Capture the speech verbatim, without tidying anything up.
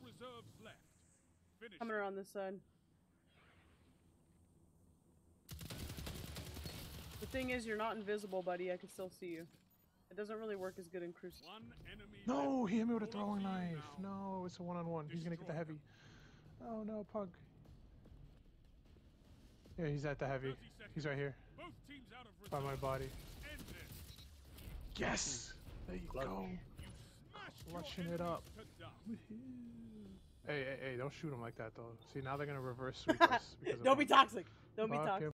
No reserves left. Finish. Coming around this side. The thing is, you're not invisible, buddy. I can still see you. It doesn't really work as good in Crucible. No, he hit me with a throwing knife. Now. No, it's a one-on-one. -on -one. He's gonna get the heavy. Oh no, Pug. Yeah, he's at the heavy. He's right here. Both teams out of by my body. Yes! There you Clutch. Go. Clutching it up. Hey, hey, hey, don't shoot him like that, though. See, now they're gonna reverse sweep us. Don't be toxic. Don't be toxic.